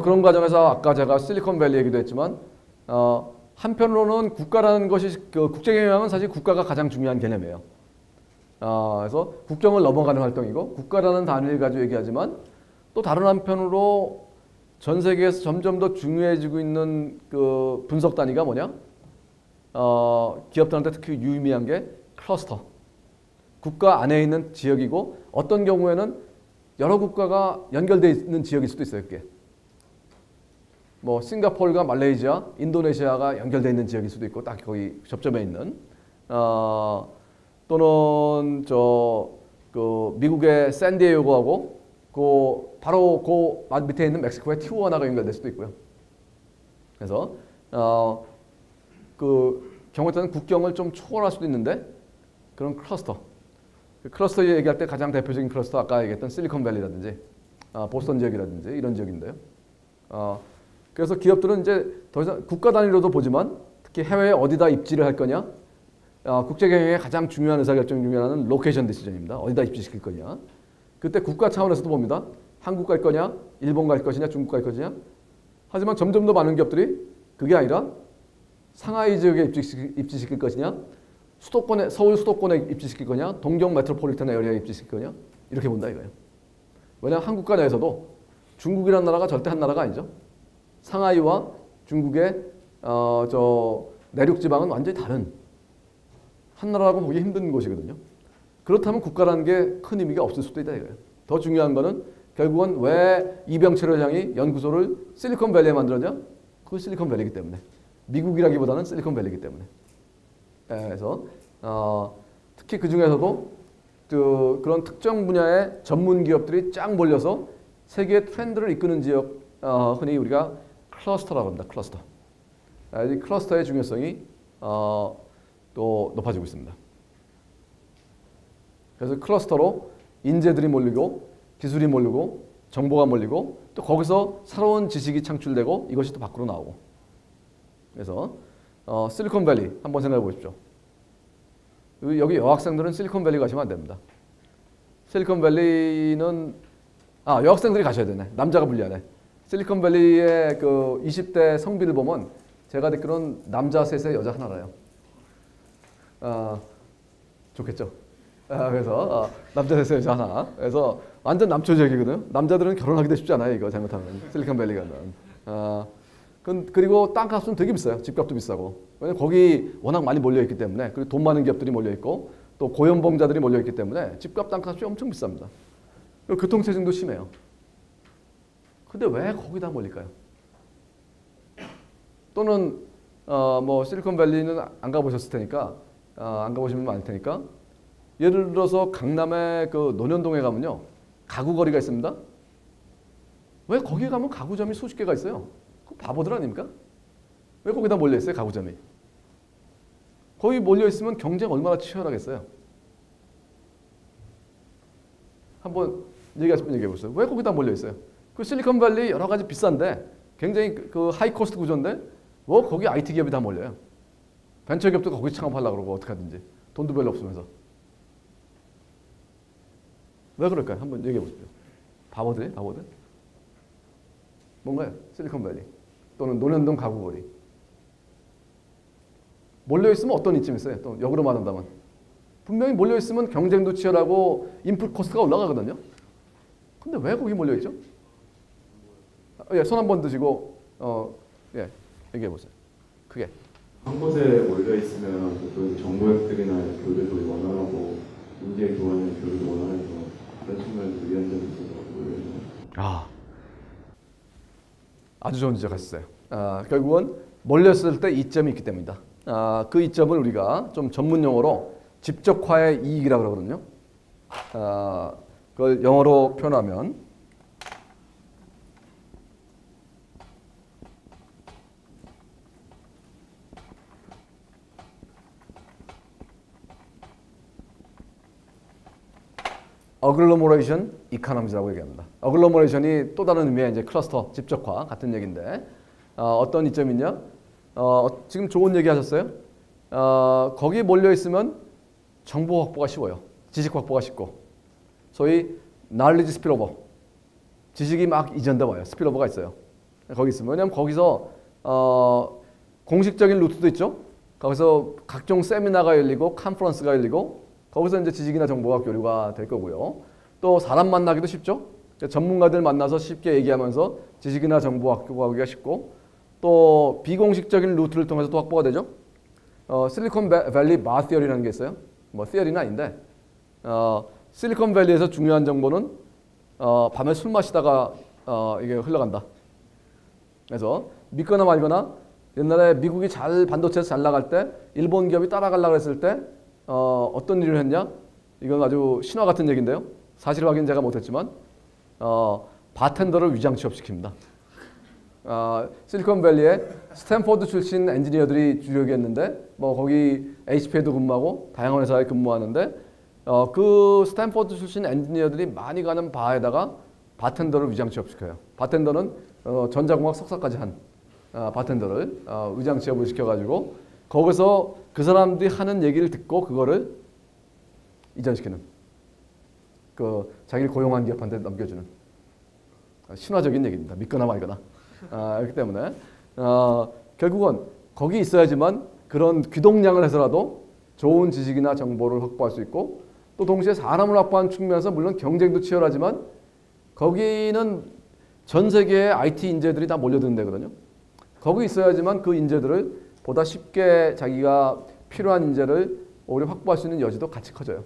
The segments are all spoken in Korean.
그런 과정에서 아까 제가 실리콘밸리 얘기도 했지만 한편으로는 국가라는 것이 국제경영은 사실 국가가 가장 중요한 개념이에요. 그래서 국경을 넘어가는 활동이고 국가라는 단위를 가지고 얘기하지만 또 다른 한편으로 전 세계에서 점점 더 중요해지고 있는 그 분석 단위가 뭐냐? 기업들한테 특히 유의미한 게 클러스터. 국가 안에 있는 지역이고 어떤 경우에는 여러 국가가 연결되어 있는 지역일 수도 있어요. 그게. 뭐 싱가포르가 말레이시아, 인도네시아가 연결되어 있는 지역일 수도 있고 딱 거기 접점에 있는 또는 미국의 샌디에이고하고 바로 그 밑에 있는 멕시코의 티후아나가 연결될 수도 있고요. 그래서 그 경우에 따른 국경을 좀 초월할 수도 있는데 그런 클러스터. 그 클러스터 얘기할 때 가장 대표적인 클러스터 아까 얘기했던 실리콘밸리라든지 보스턴 지역이라든지 이런 지역인데요. 그래서 기업들은 이제 더 이상 국가 단위로도 보지만 특히 해외에 어디다 입지를 할 거냐 국제경영의 가장 중요한 의사결정 중에 하나는 로케이션 디시전입니다. 어디다 입지시킬 거냐. 그때 국가 차원에서도 봅니다. 한국 갈 거냐, 일본 갈 것이냐, 중국 갈 것이냐. 하지만 점점 더 많은 기업들이 그게 아니라 상하이 지역에 입지시킬 것이냐, 수도권에, 서울 수도권에 입지시킬 거냐, 동경 메트로폴리탄 에어리아에 입지시킬 거냐. 이렇게 본다 이거예요. 왜냐하면 한국가 내에서도 중국이라는 나라가 절대 한 나라가 아니죠. 상하이와 중국의 내륙 지방은 완전히 다른 한 나라라고 보기 힘든 곳이거든요. 그렇다면 국가라는 게 큰 의미가 없을 수도 있다 이거예요. 더 중요한 거는 결국은 왜 이병철 회장이 연구소를 실리콘밸리에 만들었냐? 그건 실리콘밸리이기 때문에. 미국이라기보다는 실리콘밸리이기 때문에. 그래서 특히 그중에서도 그런 특정 분야의 전문 기업들이 쫙 몰려서 세계의 트렌드를 이끄는 지역 흔히 우리가 클러스터라고 합니다. 클러스터. 이 클러스터의 중요성이 또 높아지고 있습니다. 그래서 클러스터로 인재들이 몰리고 기술이 몰리고 정보가 몰리고 또 거기서 새로운 지식이 창출되고 이것이 또 밖으로 나오고. 그래서 실리콘밸리 한번 생각해 보십시오. 여기 여학생들은 실리콘밸리 가시면 안 됩니다. 실리콘밸리는 여학생들이 가셔야 되네. 남자가 불리하네. 실리콘밸리의 그 20대 성비를 보면 제가 듣기로는 남자 셋에 여자 하나라요. 좋겠죠. 그래서 남자 셋에 여자 하나. 그래서 완전 남초적이거든요. 남자들은 결혼하기도 쉽지 않아요. 이거 잘못하면 실리콘밸리가는. 그리고 땅값은 되게 비싸요. 집값도 비싸고. 왜냐면 거기 워낙 많이 몰려있기 때문에 그리고 돈 많은 기업들이 몰려있고 또 고연봉자들이 몰려있기 때문에 집값 땅값이 엄청 비쌉니다. 그리고 교통체증도 심해요. 근데 왜 거기다 몰릴까요? 또는 실리콘밸리는 안 가보셨을 테니까 안 가보시면 많을 테니까 예를 들어서 강남의 그 논현동에 가면요 가구거리가 있습니다. 왜 거기에 가면 가구점이 수십 개가 있어요? 그 바보들 아닙니까? 왜 거기다 몰려 있어요 가구점이? 거기 몰려 있으면 경쟁 얼마나 치열하겠어요? 한번 얘기하시면 얘기해 보세요. 왜 거기다 몰려 있어요? 그 실리콘밸리 여러 가지 비싼데 굉장히 그 하이코스트 구조인데 뭐 거기 IT 기업이 다 몰려요. 벤처기업도 거기 창업하려고 그러고 어떡하든지 돈도 별로 없으면서 왜 그럴까요? 한번 얘기해 보십시오. 바보들, 바보들. 뭔가요? 실리콘밸리 또는 논현동 가구거리 몰려 있으면 어떤 이점이 있어요? 또 역으로 말한다면 분명히 몰려 있으면 경쟁도 치열하고 인풋 코스트가 올라가거든요. 근데 왜 거기 몰려 있죠? 예, 손 한번 드시고 얘기해 보세요. 크게. 한 곳에 몰려 있으면 보통 정보역들이나 교류도 원활하고 인재 교환의 교류도 원활해서 그런 측면에서 위안점이 있어서 몰려 있는. 아주 좋은 지적하셨어요. 결국은 몰려 있을 때 이점이 있기 때문이다. 그 이점을 우리가 좀 전문 용어로 집적화의 이익이라고 그러거든요. 그걸 영어로 표현하면. 어글로머레이션 이코노미라고 얘기합니다. 어글로머레이션이 또 다른 의미의 이제 클러스터, 집적화 같은 얘기인데 어떤 이점이 있냐? 지금 좋은 얘기 하셨어요. 거기에 몰려 있으면 정보 확보가 쉬워요. 지식 확보가 쉽고 소위 knowledge spillover 지식이 막 이전돼 와요. 스필오버가 있어요. 거기 있습니다. 왜냐하면 거기서 공식적인 루트도 있죠. 거기서 각종 세미나가 열리고 컨퍼런스가 열리고 거기서 이제 지식이나 정보가 교류가 될 거고요. 또 사람 만나기도 쉽죠. 전문가들 만나서 쉽게 얘기하면서 지식이나 정보 확보하기가 쉽고 또 비공식적인 루트를 통해서 또 확보가 되죠. 실리콘밸리 바 티어리라는 게 있어요. 뭐 티어리는 아닌데 실리콘밸리에서 중요한 정보는 밤에 술 마시다가 이게 흘러간다. 그래서 믿거나 말거나 옛날에 미국이 잘 반도체에서 잘 나갈 때 일본 기업이 따라가려고 했을 때 어떤 일을 했냐? 이건 아주 신화 같은 얘기인데요. 사실 확인 제가 못했지만 바텐더를 위장 취업시킵니다. 실리콘밸리에 스탠포드 출신 엔지니어들이 주력이었는데 뭐 거기 HP에도 근무하고 다양한 회사에 근무하는데 그 스탠포드 출신 엔지니어들이 많이 가는 바에다가 바텐더를 위장 취업시켜요. 바텐더는 전자공학 석사까지 한 바텐더를 위장 취업을 시켜가지고 거기서 그 사람들이 하는 얘기를 듣고 그거를 이전시키는 그 자기를 고용한 기업한테 넘겨주는 신화적인 얘기입니다. 믿거나 말거나. 그렇기 때문에 결국은 거기 있어야지만 그런 귀동량을 해서라도 좋은 지식이나 정보를 확보할 수 있고 또 동시에 사람을 확보하는 측면에서 물론 경쟁도 치열하지만 거기는 전 세계의 IT 인재들이 다 몰려드는 데거든요. 거기 있어야지만 그 인재들을 보다 쉽게 자기가 필요한 인재를 오히려 확보할 수 있는 여지도 같이 커져요.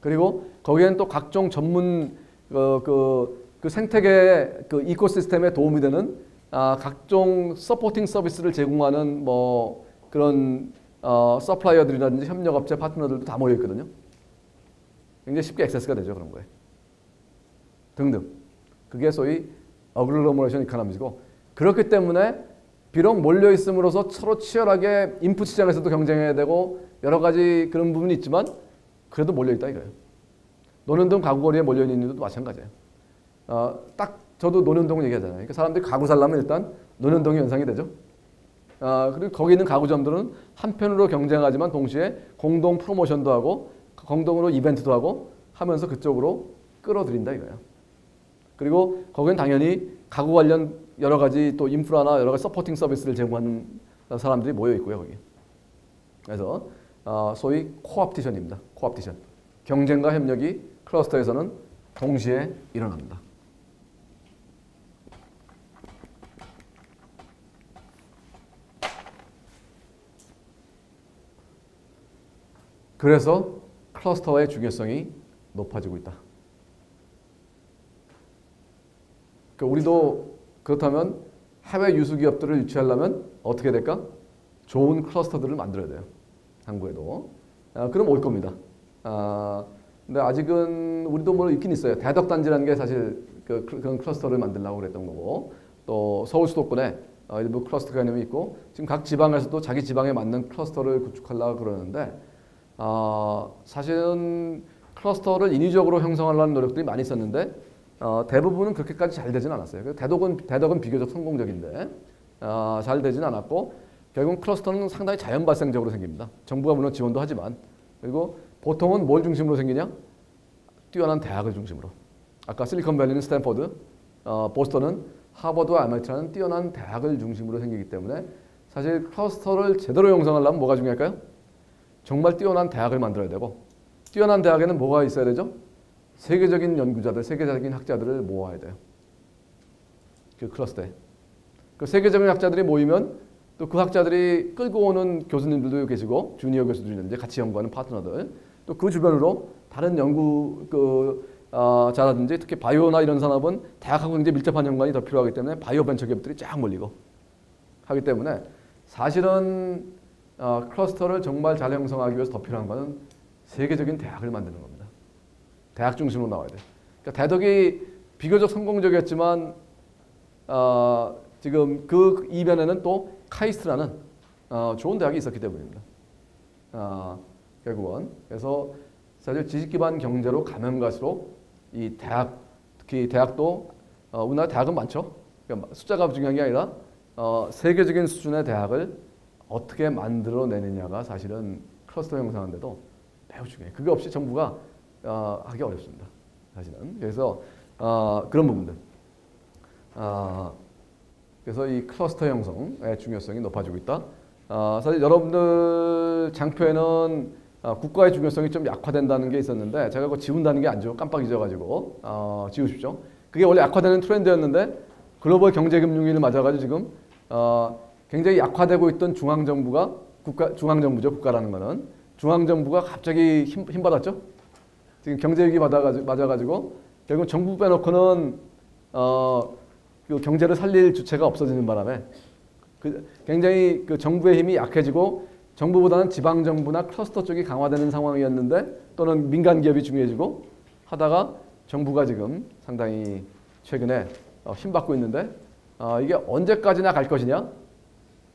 그리고 거기에는 또 각종 전문 그 생태계 그 이코시스템에 도움이 되는 각종 서포팅 서비스를 제공하는 뭐 그런 서플라이어들이라든지 협력업체 파트너들도 다 모여 있거든요. 굉장히 쉽게 액세스가 되죠. 그런 거에 등등. 그게 소위 어글로머레이션 이코노미고 그렇기 때문에 비록 몰려 있음으로써 서로 치열하게 인풋 시장에서도 경쟁해야 되고 여러 가지 그런 부분이 있지만 그래도 몰려 있다 이거예요. 노년동 가구거리에 몰려 있는 일도 마찬가지예요. 딱 저도 노년동 얘기하잖아요. 그러니까 사람들이 가구 살려면 일단 노년동이 연상이 되죠. 그리고 거기 있는 가구점들은 한편으로 경쟁하지만 동시에 공동 프로모션도 하고 공동으로 이벤트도 하고 하면서 그쪽으로 끌어들인다 이거예요. 그리고 거기는 당연히 가구 관련 여러 가지 또 인프라나 여러 가지 서포팅 서비스를 제공하는 사람들이 모여 있고요. 거기. 그래서 소위 코옵티션입니다. 코옵티션. 경쟁과 협력이 클러스터에서는 동시에 일어납니다. 그래서 클러스터의 중요성이 높아지고 있다. 그러니까 우리도 그렇다면 해외 유수기업들을 유치하려면 어떻게 될까? 좋은 클러스터들을 만들어야 돼요. 한국에도. 그럼 올 겁니다. 근데 아직은 우리도 뭐 있긴 있어요. 대덕단지라는 게 사실 그런 클러스터를 만들려고 그랬던 거고 또 서울 수도권에 일부 클러스터 개념이 있고 지금 각 지방에서도 자기 지방에 맞는 클러스터를 구축하려고 그러는데 사실은 클러스터를 인위적으로 형성하려는 노력들이 많이 있었는데 대부분은 그렇게까지 잘 되진 않았어요. 대덕은 비교적 성공적인데 잘 되진 않았고 결국 클러스터는 상당히 자연 발생적으로 생깁니다. 정부가 물론 지원도 하지만 그리고 보통은 뭘 중심으로 생기냐? 뛰어난 대학을 중심으로. 아까 실리콘밸리는 스탠퍼드, 보스턴은 하버드와 MIT라는 뛰어난 대학을 중심으로 생기기 때문에 사실 클러스터를 제대로 형성하려면 뭐가 중요할까요? 정말 뛰어난 대학을 만들어야 되고 뛰어난 대학에는 뭐가 있어야 되죠? 세계적인 연구자들, 세계적인 학자들을 모아야 돼요. 그 클러스터에. 그 세계적인 학자들이 모이면 또 그 학자들이 끌고 오는 교수님들도 계시고 주니어 교수들이든지 같이 연구하는 파트너들 또 그 주변으로 다른 연구 자라든지 특히 바이오나 이런 산업은 대학하고 굉장히 밀접한 연관이 더 필요하기 때문에 바이오 벤처 기업들이 쫙 몰리고 하기 때문에 사실은 클러스터를 정말 잘 형성하기 위해서 더 필요한 것은 세계적인 대학을 만드는 겁니다. 대학 중심으로 나와야 돼요. 그러니까 대덕이 비교적 성공적이었지만 지금 그 이변에는 또 카이스트라는 좋은 대학이 있었기 때문입니다. 결국은 그래서 사실 지식기반 경제로 가면 갈수록 이 대학, 특히 대학도 우리나라 대학은 많죠. 그러니까 숫자가 중요한 게 아니라 세계적인 수준의 대학을 어떻게 만들어내느냐가 사실은 클러스터 형성하는데도 매우 중요해요. 그게 없이 정부가 하기 어렵습니다. 사실은. 그래서 그런 부분들. 그래서 이 클러스터 형성의 중요성이 높아지고 있다. 사실 여러분들 장표에는 국가의 중요성이 좀 약화된다는 게 있었는데 제가 그거 지운다는 게 아니죠. 깜빡 잊어가지고 지우십시오. 그게 원래 약화되는 트렌드였는데 글로벌 경제금융위기를 맞아가지고 지금 굉장히 약화되고 있던 중앙정부가 중앙정부죠. 국가라는 거는 중앙정부가 갑자기 힘받았죠. 지금 경제위기 맞아가지고 결국 정부 빼놓고는 그 경제를 살릴 주체가 없어지는 바람에 굉장히 그 정부의 힘이 약해지고 정부보다는 지방정부나 클러스터 쪽이 강화되는 상황이었는데 또는 민간기업이 중요해지고 하다가 정부가 지금 상당히 최근에 힘받고 있는데 이게 언제까지나 갈 것이냐?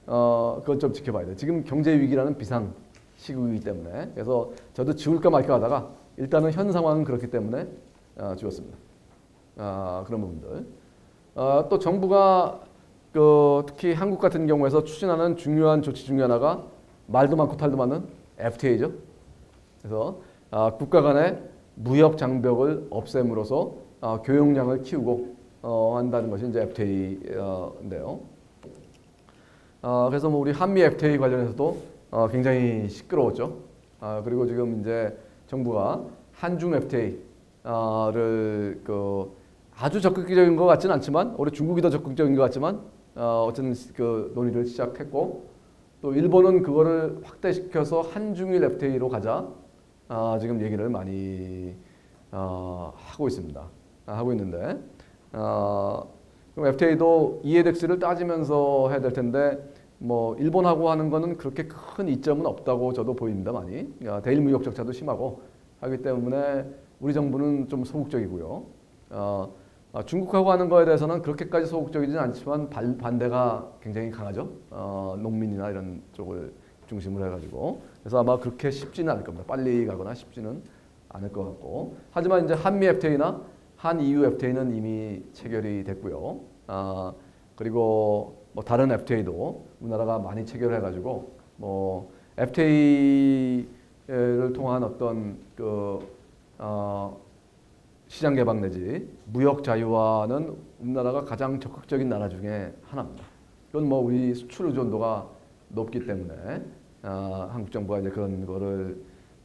그건 좀 지켜봐야 돼. 지금 경제위기라는 비상 시국이기 때문에 그래서 저도 지울까 말까 하다가 일단은 현 상황은 그렇기 때문에 지웠습니다. 그런 부분들. 또 정부가 특히 한국 같은 경우에서 추진하는 중요한 조치 중에 하나가 말도 많고 탈도 많은 FTA죠. 그래서 국가 간의 무역 장벽을 없앰으로써 교역량을 키우고 한다는 것이 이제 FTA인데요. 그래서 뭐 우리 한미 FTA 관련해서도 굉장히 시끄러웠죠. 그리고 지금 이제 정부가 한중 FTA를 아주 적극적인 것 같지는 않지만 우리 중국이 더 적극적인 것 같지만 어쨌든 그 논의를 시작했고. 또 일본은 그거를 확대시켜서 한중일 FTA로 가자 지금 얘기를 많이 하고 있습니다. 하고 있는데 그럼 FTA도 EEDX를 따지면서 해야 될 텐데 뭐 일본하고 하는 거는 그렇게 큰 이점은 없다고 저도 보입니다. 많이 대일 무역 적자도 심하고 하기 때문에 우리 정부는 좀 소극적이고요. 중국하고 하는 거에 대해서는 그렇게까지 소극적이지는 않지만 반대가 굉장히 강하죠. 농민이나 이런 쪽을 중심으로 해가지고 그래서 아마 그렇게 쉽지는 않을 겁니다. 빨리 가거나 쉽지는 않을 것 같고 하지만 이제 한미 FTA나 한 EU FTA는 이미 체결이 됐고요. 그리고 뭐 다른 FTA도 우리나라가 많이 체결해가지고 뭐 FTA를 통한 어떤 시장 개방 내지 무역 자유화는 우리나라가 가장 적극적인 나라 중에 하나입니다. 이건 뭐 우리 수출 의존도가 높기 때문에 한국 정부가 이제 그런 거를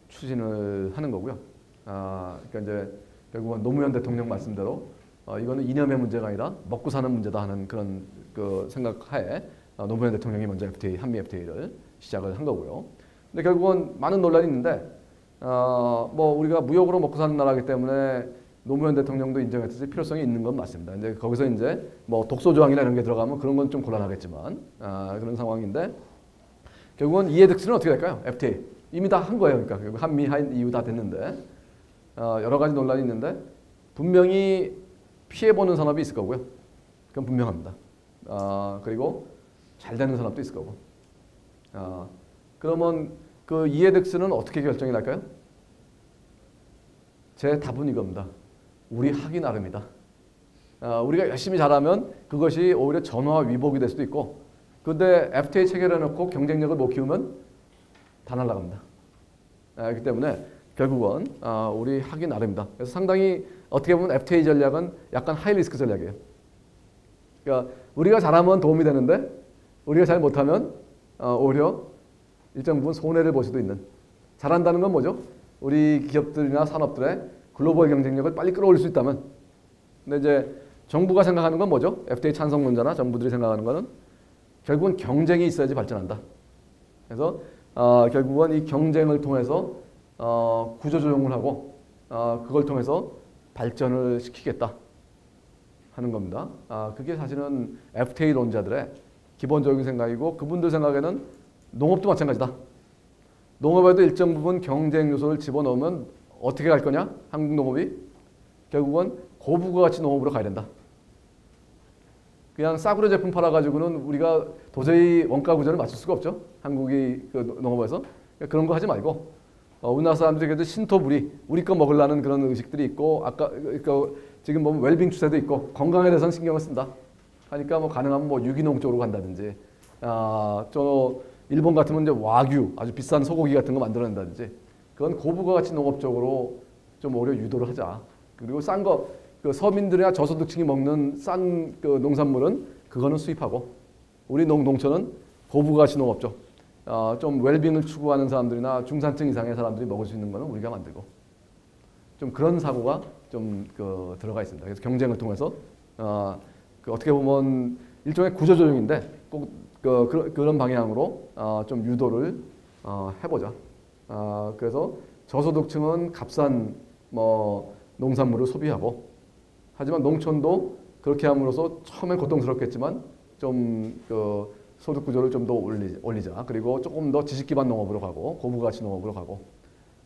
추진을 하는 거고요. 그러니까 이제 결국은 노무현 대통령 말씀대로 이거는 이념의 문제가 아니라 먹고 사는 문제다 하는 그런 생각하에 노무현 대통령이 먼저 FTA, 한미 FTA를 시작을 한 거고요. 근데 결국은 많은 논란이 있는데 뭐 우리가 무역으로 먹고 사는 나라이기 때문에 노무현 대통령도 인정했듯이 필요성이 있는 건 맞습니다. 이제 거기서 이제 뭐 독소 조항이나 이런 게 들어가면 그런 건 좀 곤란하겠지만 그런 상황인데 결국은 이해득실은 어떻게 될까요? FTA 이미 다 한 거예요. 그러니까 결국 한미, 한 EU 다 됐는데 여러 가지 논란이 있는데 분명히 피해보는 산업이 있을 거고요. 그건 분명합니다. 그리고 잘 되는 산업도 있을 거고. 그러면 그 이해득실은 어떻게 결정이 날까요? 제 답은 이겁니다. 우리 하기 나름이다. 우리가 열심히 잘하면 그것이 오히려 전화위복이 될 수도 있고 근데 FTA 체결해놓고 경쟁력을 못 키우면 다 날아갑니다. 그렇기 때문에 결국은 우리 하기 나름이다. 그래서 상당히 어떻게 보면 FTA 전략은 약간 하이리스크 전략이에요. 그러니까 우리가 잘하면 도움이 되는데 우리가 잘 못하면 오히려 일정 부분 손해를 볼 수도 있는. 잘한다는 건 뭐죠? 우리 기업들이나 산업들의 글로벌 경쟁력을 빨리 끌어올릴 수 있다면 근데 이제 정부가 생각하는 건 뭐죠? FTA 찬성론자나 정부들이 생각하는 거는 결국은 경쟁이 있어야지 발전한다. 그래서 결국은 이 경쟁을 통해서 구조조정을 하고 그걸 통해서 발전을 시키겠다 하는 겁니다. 그게 사실은 FTA론자들의 기본적인 생각이고 그분들 생각에는 농업도 마찬가지다. 농업에도 일정 부분 경쟁 요소를 집어넣으면 어떻게 갈 거냐? 한국 농업이 결국은 고부가가치 농업으로 가야 된다. 그냥 싸구려 제품 팔아가지고는 우리가 도저히 원가 구조를 맞출 수가 없죠. 한국이 농업에서. 그런 거 하지 말고 우리나라 사람들이 그래도 신토부리, 우리 거 먹으려는 그런 의식들이 있고 아까 지금 보면 웰빙 추세도 있고 건강에 대해서는 신경을 쓴다. 하니까 뭐 가능하면 뭐 유기농 쪽으로 간다든지 일본 같으면 이제 와규, 아주 비싼 소고기 같은 거 만들어낸다든지 그건 고부가가치 농업 쪽으로 좀 오히려 유도를 하자. 그리고 싼 거, 그 서민들이나 저소득층이 먹는 싼 그 농산물은 그거는 수입하고 우리 농촌은 고부가치 농업죠. 좀 웰빙을 추구하는 사람들이나 중산층 이상의 사람들이 먹을 수 있는 거는 우리가 만들고 좀 그런 사고가 좀 그 들어가 있습니다. 그래서 경쟁을 통해서 그 어떻게 보면 일종의 구조조정인데 꼭 그런 방향으로 좀 유도를 해보자. 그래서 저소득층은 값싼 뭐 농산물을 소비하고 하지만 농촌도 그렇게 함으로써 처음엔 고통스럽겠지만 좀 그 소득 구조를 좀 더 올리자. 그리고 조금 더 지식 기반 농업으로 가고 고부가치 농업으로 가고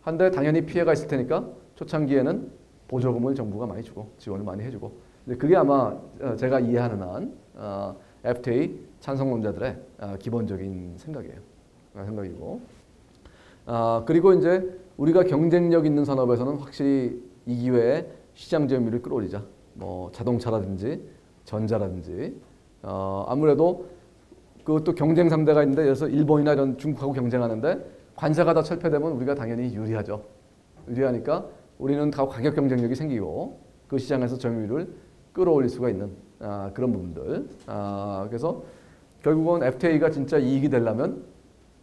한데 당연히 피해가 있을 테니까 초창기에는 보조금을 정부가 많이 주고 지원을 많이 해주고 그게 아마 제가 이해하는 한 FTA 찬성론자들의 기본적인 생각이고 그리고 이제 우리가 경쟁력 있는 산업에서는 확실히 이 기회에 시장 점유율을 끌어올리자. 뭐 자동차라든지 전자라든지 아무래도 그것도 경쟁 상대가 있는데 예를 들어서 일본이나 이런 중국하고 경쟁하는데 관세가 다 철폐되면 우리가 당연히 유리하죠. 유리하니까 우리는 가격 경쟁력이 생기고 그 시장에서 점유율을 끌어올릴 수가 있는 그런 부분들. 그래서 결국은 FTA가 진짜 이익이 되려면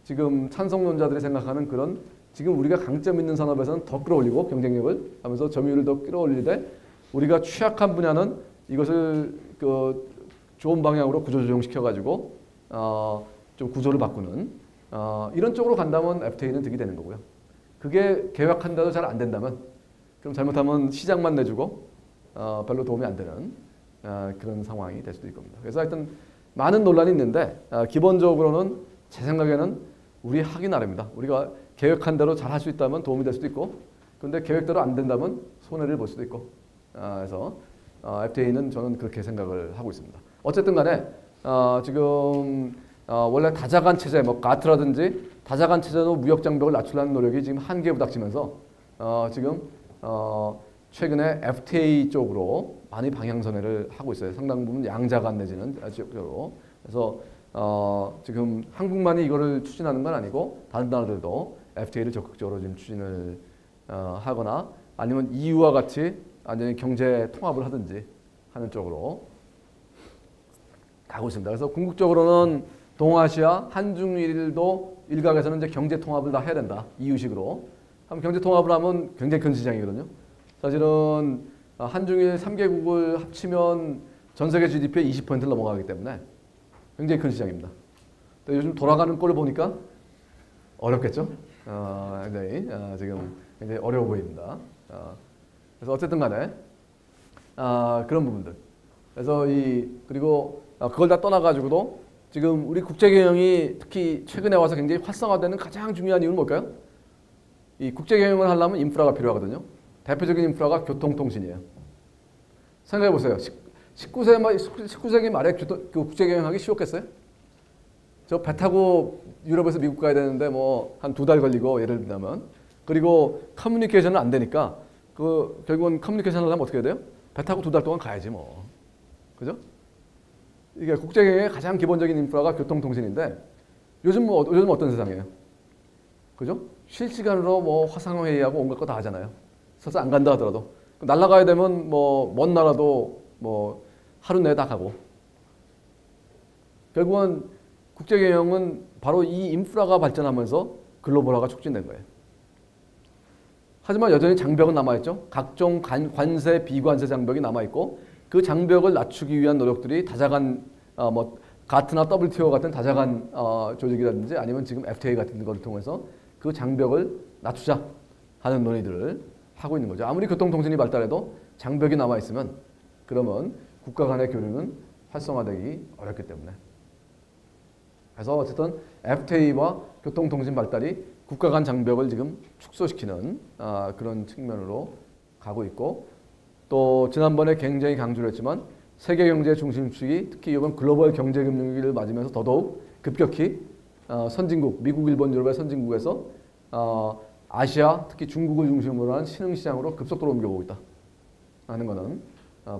지금 찬성론자들이 생각하는 그런 지금 우리가 강점 있는 산업에서는 더 끌어올리고 경쟁력을 하면서 점유율을 더 끌어올리되 우리가 취약한 분야는 이것을 그 좋은 방향으로 구조조정시켜가지고 좀 구조를 바꾸는 이런 쪽으로 간다면 FTA는 득이 되는 거고요. 그게 계획한다도 잘 안 된다면 그럼 잘못하면 시장만 내주고 별로 도움이 안 되는 그런 상황이 될 수도 있을 겁니다. 그래서 하여튼 많은 논란이 있는데 기본적으로는 제 생각에는 우리 하기 나름입니다. 우리가 계획한 대로 잘 할 수 있다면 도움이 될 수도 있고 근데 계획대로 안 된다면 손해를 볼 수도 있고 그래서 FTA는 저는 그렇게 생각을 하고 있습니다. 어쨌든 간에 지금 원래 다자간 체제, 뭐 가트라든지 다자간 체제로 무역 장벽을 낮추려는 노력이 지금 한계에 부닥치면서 지금 최근에 FTA 쪽으로 많이 방향선회를 하고 있어요. 상당 부분 양자간 내지는 쪽으로. 그래서 지금 한국만이 이거를 추진하는 건 아니고 다른 나라들도 FTA를 적극적으로 지금 추진을 하거나 아니면 EU와 같이 완전히 경제 통합을 하든지 하는 쪽으로 가고 있습니다. 그래서 궁극적으로는 동아시아, 한중일도 일각에서는 이제 경제 통합을 다 해야 된다. EU식으로. 그럼 경제 통합을 하면 굉장히 큰 시장이거든요. 사실은 한중일 3개국을 합치면 전 세계 GDP의 20%를 넘어가기 때문에 굉장히 큰 시장입니다. 근데 요즘 돌아가는 꼴을 보니까 어렵겠죠? 굉장히 지금 굉장히 어려워 보입니다. 그래서 어쨌든 간에 그런 부분들. 그래서 그리고 그걸 다 떠나가지고도 지금 우리 국제경영이 특히 최근에 와서 굉장히 활성화되는 가장 중요한 이유는 뭘까요? 이 국제경영을 하려면 인프라가 필요하거든요. 대표적인 인프라가 교통통신이에요. 생각해보세요. 19세기 말에 국제경영하기 쉬웠겠어요? 저 배 타고 유럽에서 미국 가야 되는데 뭐 한 2달 걸리고 예를 들면 그리고 커뮤니케이션은 안 되니까 결국은 커뮤니케이션을 하려면 어떻게 해야 돼요? 배 타고 2달 동안 가야지 뭐. 그죠? 이게 국제경영의 가장 기본적인 인프라가 교통통신인데 요즘 어떤 세상이에요? 그죠? 실시간으로 뭐 화상회의하고 온갖 거 다 하잖아요. 설사 안 간다 하더라도 날아가야 되면 뭐 먼 나라도 뭐 하루 내에 다 가고 결국은 국제경영은 바로 이 인프라가 발전하면서 글로벌화가 촉진된 거예요. 하지만 여전히 장벽은 남아있죠. 각종 관세, 비관세 장벽이 남아있고 그 장벽을 낮추기 위한 노력들이 다자간 뭐 가트나 WTO 같은 다자간 조직이라든지 아니면 지금 FTA 같은 것을 통해서 그 장벽을 낮추자 하는 논의들을 하고 있는 거죠. 아무리 교통통신이 발달해도 장벽이 남아있으면 그러면 국가 간의 교류는 활성화되기 어렵기 때문에 그래서 어쨌든 FTA와 교통통신 발달이 국가 간 장벽을 지금 축소시키는 그런 측면으로 가고 있고 또 지난번에 굉장히 강조를 했지만 세계 경제 중심 축이 특히 이번 글로벌 경제 금융위기를 맞으면서 더더욱 급격히 선진국, 미국, 일본, 유럽의 선진국에서 아시아, 특히 중국을 중심으로 한 신흥시장으로 급속도로 옮겨오고 있다 하는 것은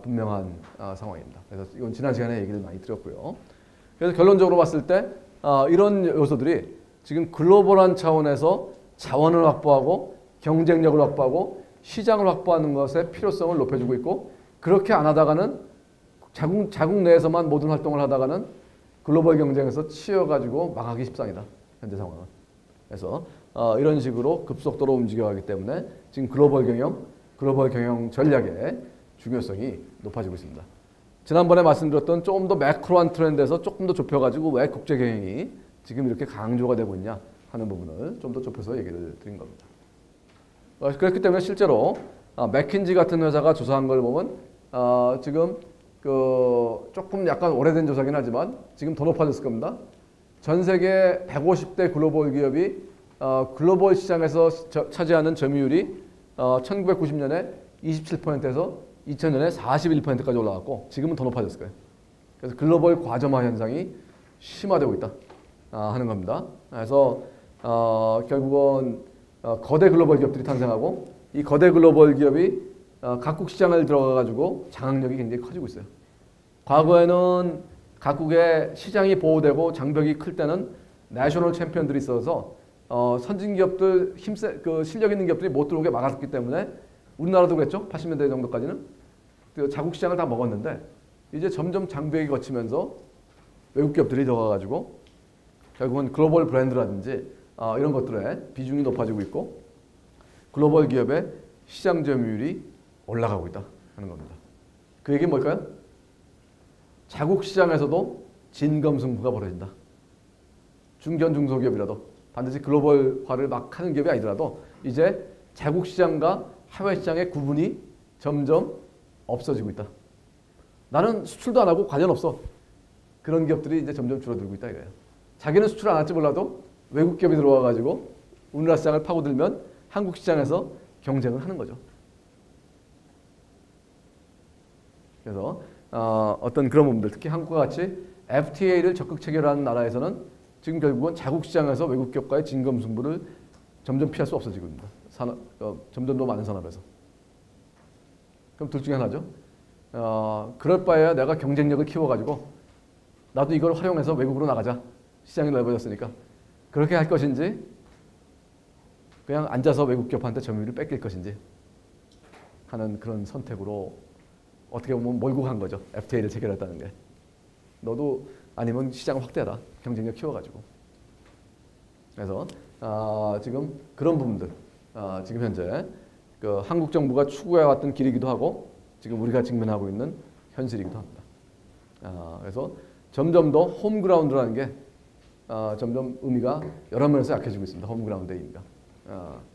분명한 상황입니다. 그래서 이건 지난 시간에 얘기를 많이 드렸고요. 그래서 결론적으로 봤을 때 이런 요소들이 지금 글로벌한 차원에서 자원을 확보하고 경쟁력을 확보하고 시장을 확보하는 것의 필요성을 높여주고 있고 그렇게 안 하다가는 자국 내에서만 모든 활동을 하다가는 글로벌 경쟁에서 치여가지고 망하기 십상이다. 현재 상황은. 그래서 이런 식으로 급속도로 움직여가기 때문에 지금 글로벌 경영 전략의 중요성이 높아지고 있습니다. 지난번에 말씀드렸던 조금 더 매크로한 트렌드에서 조금 더 좁혀가지고 왜 국제 경영이 지금 이렇게 강조가 되고 있냐 하는 부분을 좀 더 좁혀서 얘기를 드린 겁니다. 그렇기 때문에 실제로 맥킨지 같은 회사가 조사한 걸 보면 지금 그 조금 약간 오래된 조사긴 하지만 지금 더 높아졌을 겁니다. 전 세계 150대 글로벌 기업이 글로벌 시장에서 차지하는 점유율이 1990년에 27%에서 2000년에 41%까지 올라갔고 지금은 더 높아졌을 거예요. 그래서 글로벌 과점화 현상이 심화되고 있다 하는 겁니다. 그래서 결국은 거대 글로벌 기업들이 탄생하고 이 거대 글로벌 기업이 각국 시장을 들어가가지고 장악력이 굉장히 커지고 있어요. 과거에는 각국의 시장이 보호되고 장벽이 클 때는 내셔널 챔피언들이 있어서 선진 기업들, 그 실력 있는 기업들이 못 들어오게 막았기 때문에 우리나라도 그랬죠. 80년대 정도까지는 그 자국 시장을 다 먹었는데 이제 점점 장벽이 거치면서 외국 기업들이 들어가가지고 결국은 글로벌 브랜드라든지 이런 것들의 비중이 높아지고 있고 글로벌 기업의 시장 점유율이 올라가고 있다 하는 겁니다. 그 얘기는 뭘까요? 자국 시장에서도 진검승부가 벌어진다. 중견 중소기업이라도 반드시 글로벌화를 막 하는 기업이 아니더라도 이제 자국 시장과 해외 시장의 구분이 점점 없어지고 있다. 나는 수출도 안 하고 관련 없어. 그런 기업들이 이제 점점 줄어들고 있다 이거예요. 자기는 수출 안 할지 몰라도 외국 기업이 들어와가지고 우리나라 시장을 파고들면 한국 시장에서 경쟁을 하는 거죠. 그래서 어떤 그런 부분들, 특히 한국과 같이 FTA를 적극 체결하는 나라에서는 지금 결국은 자국 시장에서 외국 기업과의 진검승부를 점점 피할 수 없어지고 있습니다. 점점 더 많은 산업에서. 그럼 둘 중에 하나죠. 그럴 바에야 내가 경쟁력을 키워가지고 나도 이걸 활용해서 외국으로 나가자. 시장이 넓어졌으니까. 그렇게 할 것인지 그냥 앉아서 외국 기업한테 점유율을 뺏길 것인지 하는 그런 선택으로 어떻게 보면 몰고 간 거죠. FTA를 체결했다는 게. 너도 아니면 시장을 확대해라. 경쟁력 키워가지고. 그래서 지금 그런 부분들. 지금 현재 그 한국 정부가 추구해왔던 길이기도 하고 지금 우리가 직면하고 있는 현실이기도 합니다. 그래서 점점 더 홈그라운드라는 게 점점 의미가 여러 면에서 약해지고 있습니다. 홈그라운드의 의미가.